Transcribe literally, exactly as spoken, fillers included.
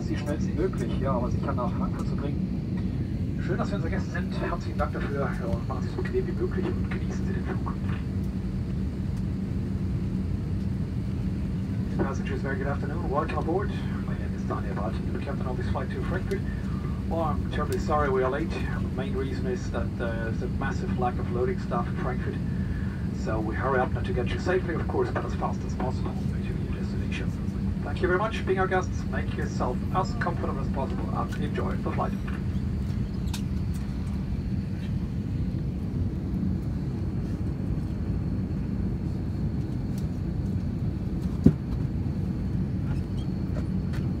Sie schnellstmöglich hier ja, aber sicher nach Frankfurt zu bringen. Schön, dass wir unsere Gäste sind. Herzlichen Dank dafür ja, und machen Sie es so bequem wie möglich und genießen Sie den Flug. Passengers, very good afternoon. Welcome aboard. My name is Daniel Barton, the captain of this flight to Frankfurt. Well, I'm terribly sorry we are late. The main reason is that there's a massive lack of loading staff in Frankfurt. So we hurry up now to get you safely, of course, but as fast as possible to your destination. Thank you very much for being our guests. Make yourself as comfortable as possible and enjoy the flight.